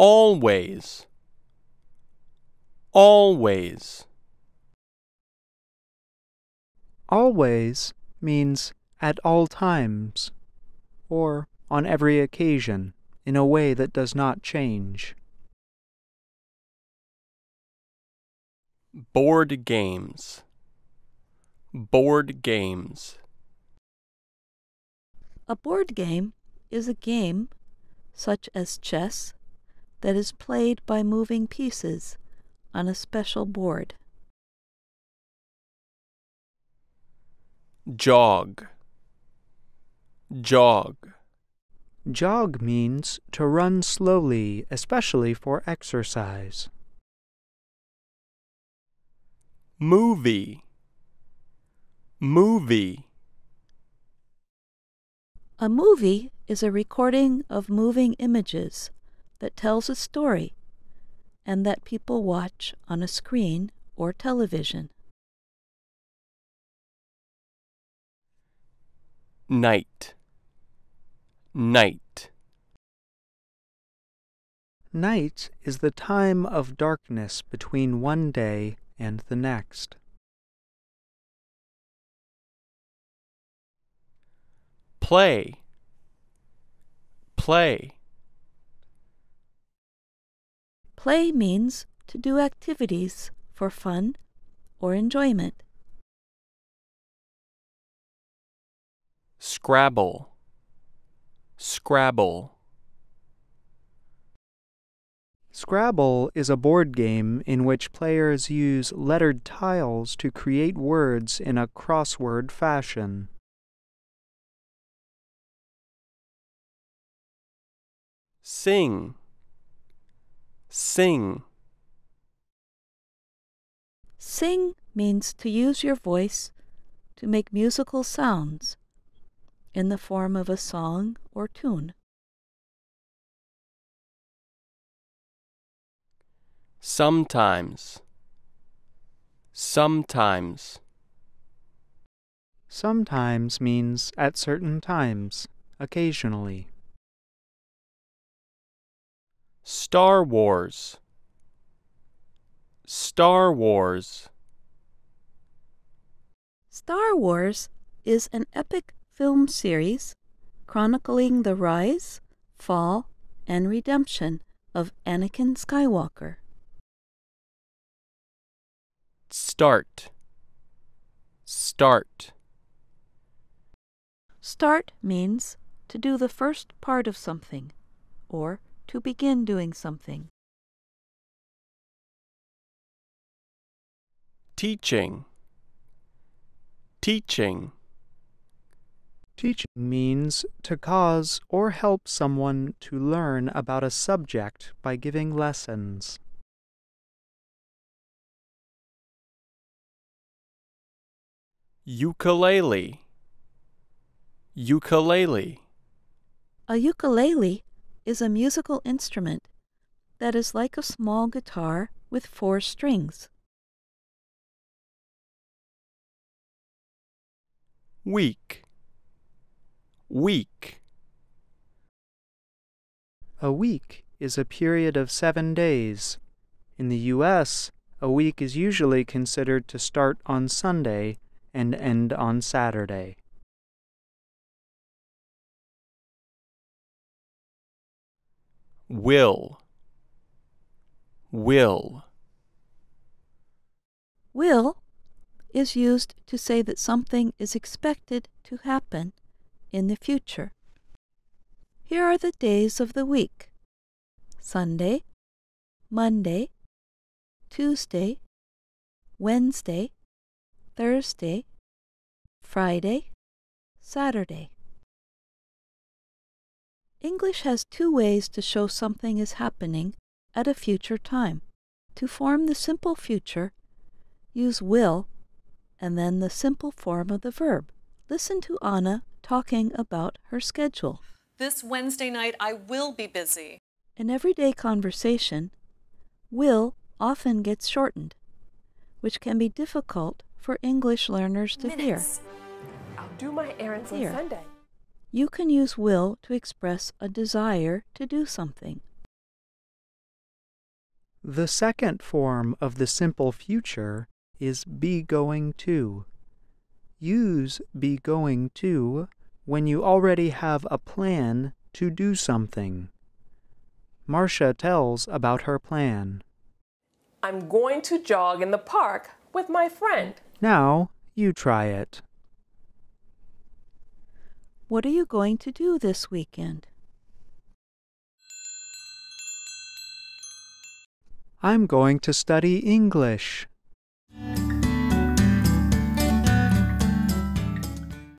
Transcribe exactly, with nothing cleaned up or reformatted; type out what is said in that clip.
always, always. Always means at all times, or on every occasion, in a way that does not change. Board games. Board games. A board game is a game, such as chess, that is played by moving pieces on a special board. Jog. Jog. Jog means to run slowly, especially for exercise. Movie. Movie. A movie is a recording of moving images that tells a story and that people watch on a screen or television. Night. Night. Night is the time of darkness between one day and the next. Play. Play. Play means to do activities for fun or enjoyment. Scrabble. Scrabble. Scrabble is a board game in which players use lettered tiles to create words in a crossword fashion. Sing. Sing. Sing means to use your voice to make musical sounds in the form of a song or tune. Sometimes. Sometimes. Sometimes means at certain times, occasionally. Star Wars. Star Wars. Star Wars is an epic film series chronicling the rise, fall, and redemption of Anakin Skywalker. Start. Start. Start means to do the first part of something, or to begin doing something. Teaching. Teaching. Teaching means to cause or help someone to learn about a subject by giving lessons. Ukulele. Ukulele. A ukulele is a musical instrument that is like a small guitar with four strings. Week. Week. A week is a period of seven days. In the U S, a week is usually considered to start on Sunday and end on Saturday. Will. Will. Will is used to say that something is expected to happen in the future. Here are the days of the week: Sunday, Monday, Tuesday, Wednesday, Thursday, Friday, Saturday. English has two ways to show something is happening at a future time. To form the simple future, use will and then the simple form of the verb. Listen to Anna talking about her schedule. This Wednesday night I will be busy. In everyday conversation, will often gets shortened, which can be difficult for English learners to Minutes. hear. I'll do my errands on Sunday. You can use will to express a desire to do something. The second form of the simple future is be going to. Use be going to when you already have a plan to do something. Marcia tells about her plan. I'm going to jog in the park with my friend. Now you try it. What are you going to do this weekend? I'm going to study English.